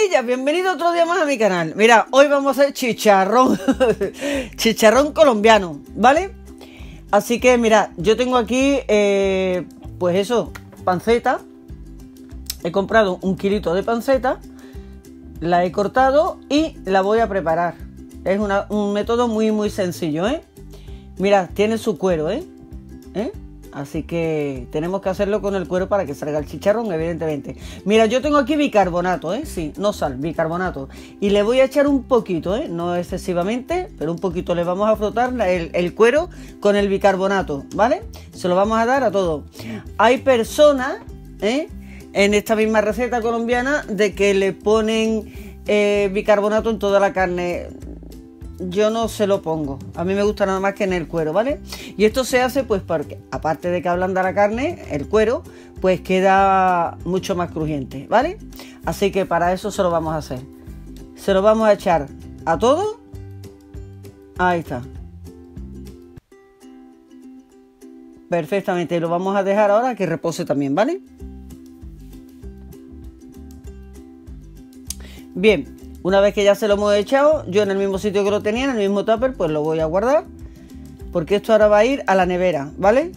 Familia, bienvenido otro día más a mi canal. Mira, hoy vamos a hacer chicharrón chicharrón colombiano, ¿vale? Así que mira, yo tengo aquí pues eso, panceta. He comprado un kilito de panceta, la he cortado y la voy a preparar. Es un método muy sencillo, ¿eh? Mira, tiene su cuero, ¿eh? Así que tenemos que hacerlo con el cuero para que salga el chicharrón, evidentemente. Mira, yo tengo aquí bicarbonato, ¿eh? Sí, no sal, bicarbonato. Y le voy a echar un poquito, ¿eh? No excesivamente, pero un poquito. Le vamos a frotar el cuero con el bicarbonato, ¿vale? Se lo vamos a dar a todo. Hay personas, ¿eh? En esta misma receta colombiana, de que le ponen bicarbonato en toda la carne. Yo no se lo pongo, a mí me gusta nada más que en el cuero, ¿vale? Y esto se hace pues porque, aparte de que ablanda la carne, el cuero, pues queda mucho más crujiente, ¿vale? Así que para eso se lo vamos a hacer. Se lo vamos a echar a todo. Ahí está. Perfectamente, y lo vamos a dejar ahora que repose también, ¿vale? Bien. Una vez que ya se lo hemos echado, yo en el mismo sitio que lo tenía, en el mismo tupper, pues lo voy a guardar. Porque esto ahora va a ir a la nevera, ¿vale?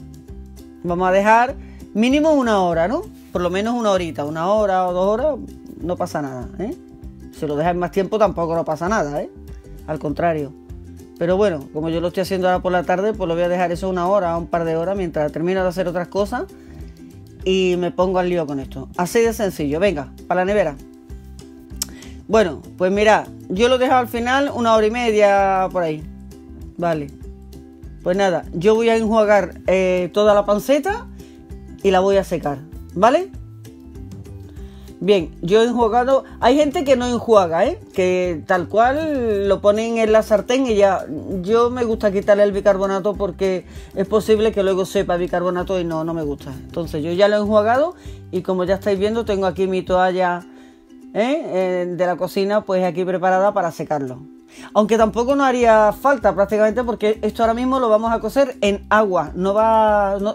Vamos a dejar mínimo una hora, ¿no? Por lo menos una horita, una hora o 2 horas, no pasa nada, ¿eh? Si lo dejáis más tiempo tampoco no pasa nada, ¿eh? Al contrario. Pero bueno, como yo lo estoy haciendo ahora por la tarde, pues lo voy a dejar eso una hora, un par de horas, mientras termino de hacer otras cosas y me pongo al lío con esto. Así de sencillo, venga, para la nevera. Bueno, pues mira, yo lo dejo al final una hora y media por ahí, vale. Pues nada, yo voy a enjuagar toda la panceta y la voy a secar, ¿vale? Bien, yo he enjuagado. Hay gente que no enjuaga, ¿eh? Que tal cual lo ponen en la sartén y ya. Yo me gusta quitarle el bicarbonato porque es posible que luego sepa bicarbonato y no me gusta. Entonces yo ya lo he enjuagado y como ya estáis viendo tengo aquí mi toalla, de la cocina, pues aquí preparada para secarlo. Aunque tampoco no haría falta prácticamente porque esto ahora mismo lo vamos a cocer en agua.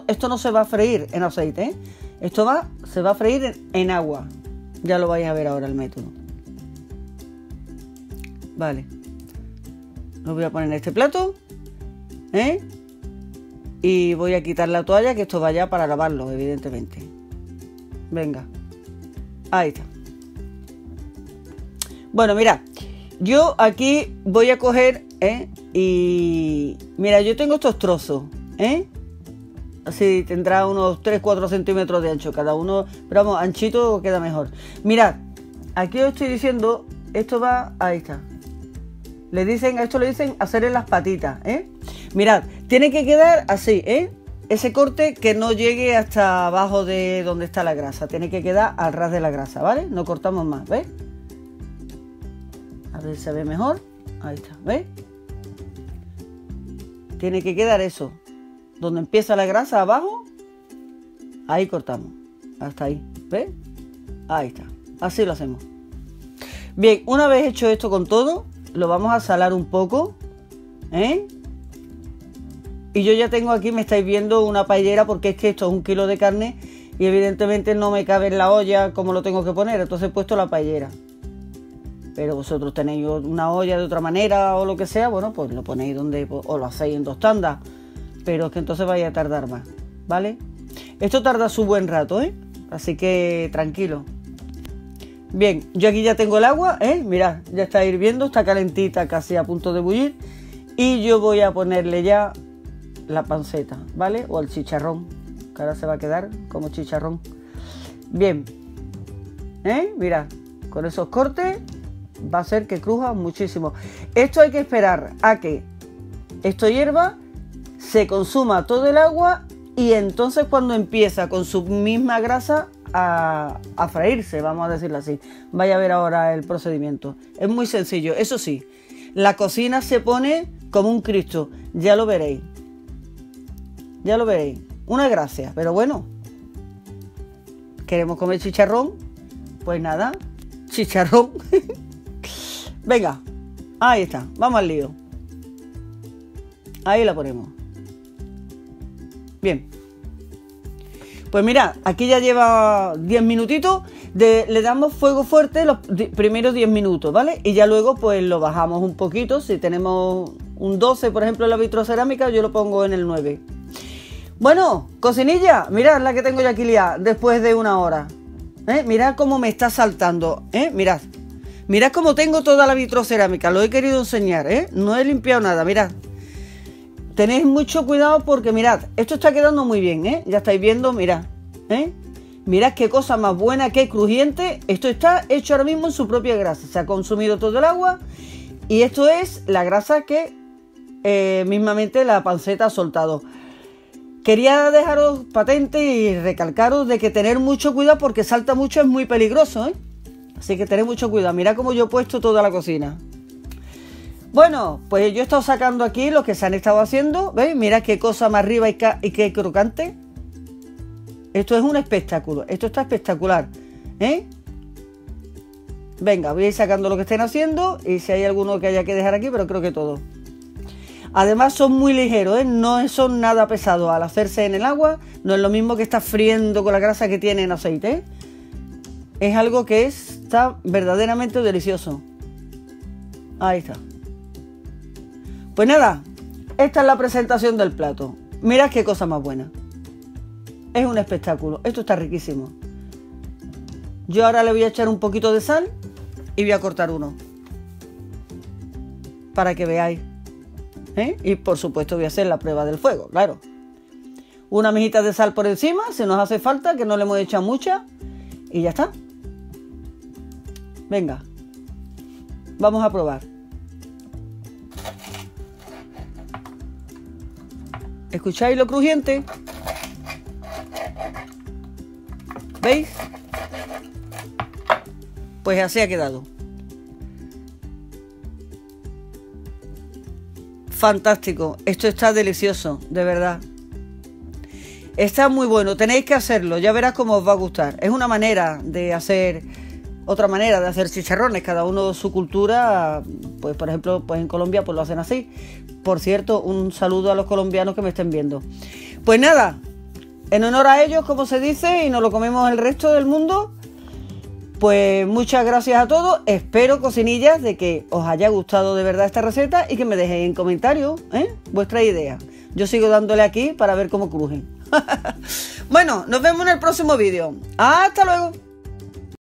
Esto no se va a freír en aceite, ¿eh? Esto se va a freír en agua. Ya lo vais a ver ahora el método. Vale. Lo voy a poner en este plato, ¿eh? Y voy a quitar la toalla, que esto vaya para lavarlo, evidentemente. Venga. Ahí está. Bueno, mira, yo aquí voy a coger, y mira, yo tengo estos trozos, así tendrá unos 3-4 centímetros de ancho cada uno, pero vamos, anchito queda mejor. Mirad, aquí os estoy diciendo, esto va, ahí está. A esto le dicen hacer en las patitas, Mirad, tiene que quedar así, Ese corte que no llegue hasta abajo de donde está la grasa, tiene que quedar al ras de la grasa, ¿vale? No cortamos más, ¿ves? A ver si se ve mejor. Ahí está, ¿ves? Tiene que quedar eso. Donde empieza la grasa abajo, ahí cortamos. Hasta ahí, ¿ves? Ahí está. Así lo hacemos. Bien, una vez hecho esto con todo, lo vamos a salar un poco, Y yo ya tengo aquí, me estáis viendo, una paellera, porque es que esto es un kilo de carne y evidentemente no me cabe en la olla como lo tengo que poner. Entonces he puesto la paellera. Pero vosotros tenéis una olla de otra manera o lo que sea, bueno, pues lo ponéis donde, o lo hacéis en 2 tandas. Pero es que entonces vaya a tardar más, ¿vale? Esto tarda su buen rato, Así que tranquilo. Bien, yo aquí ya tengo el agua, Mirad, ya está hirviendo, está calentita, casi a punto de bullir. Y yo voy a ponerle ya la panceta, ¿vale? O el chicharrón, que ahora se va a quedar como chicharrón. Bien, Mirad, con esos cortes va a ser que cruja muchísimo. Esto hay que esperar a que esto hierva, se consuma todo el agua y entonces cuando empieza con su misma grasa a freírse, vamos a decirlo así. Vaya a ver ahora el procedimiento. Es muy sencillo, eso sí, la cocina se pone como un Cristo, ya lo veréis. Ya lo veréis, una gracia, pero bueno. Queremos comer chicharrón, pues nada, chicharrón. Venga, ahí está, vamos al lío. Ahí la ponemos. Bien. Pues mira, aquí ya lleva 10 minutitos. Le damos fuego fuerte los primeros 10 minutos, ¿vale? Y ya luego pues lo bajamos un poquito. Si tenemos un 12, por ejemplo, la vitrocerámica, yo lo pongo en el 9. Bueno, cocinilla, mirad la que tengo yo aquí liada después de una hora. Mirad cómo me está saltando, mirad. Mirad cómo tengo toda la vitrocerámica, lo he querido enseñar, no he limpiado nada, mirad. Tenéis mucho cuidado porque mirad, esto está quedando muy bien, ya estáis viendo, mirad, mirad qué cosa más buena, qué crujiente. Esto está hecho ahora mismo en su propia grasa. Se ha consumido todo el agua. Y esto es la grasa que mismamente la panceta ha soltado. Quería dejaros patente y recalcaros de que tener mucho cuidado porque salta mucho, es muy peligroso, ¿eh? Así que tened mucho cuidado. Mirad cómo yo he puesto toda la cocina. Bueno, pues yo he estado sacando aquí los que se han estado haciendo. ¿Veis? Mirad qué cosa más arriba y qué crocante. Esto es un espectáculo, esto está espectacular, Venga, voy a ir sacando lo que estén haciendo y si hay alguno que haya que dejar aquí, pero creo que todo. Además son muy ligeros, no son nada pesados al hacerse en el agua, no es lo mismo que está friendo con la grasa que tiene en aceite, Es algo que está verdaderamente delicioso. Ahí está. Pues nada, esta es la presentación del plato. Mirad qué cosa más buena. Es un espectáculo, esto está riquísimo. Yo ahora le voy a echar un poquito de sal y voy a cortar uno para que veáis, Y por supuesto voy a hacer la prueba del fuego, claro. Una mejita de sal por encima, si nos hace falta, que no le hemos echado mucha. Y ya está. Venga, vamos a probar. ¿Escucháis lo crujiente? ¿Veis? Pues así ha quedado. Fantástico, esto está delicioso, de verdad. Está muy bueno, tenéis que hacerlo, ya verás cómo os va a gustar. Es una manera de hacer, otra manera de hacer chicharrones, cada uno su cultura, pues por ejemplo, pues en Colombia pues lo hacen así. Por cierto, un saludo a los colombianos que me estén viendo. Pues nada, en honor a ellos, como se dice, y nos lo comemos el resto del mundo. Pues muchas gracias a todos. Espero, cocinillas, de que os haya gustado de verdad esta receta y que me dejéis en comentarios vuestra idea. Yo sigo dándole aquí para ver cómo crujen. Bueno, nos vemos en el próximo vídeo. ¡Hasta luego!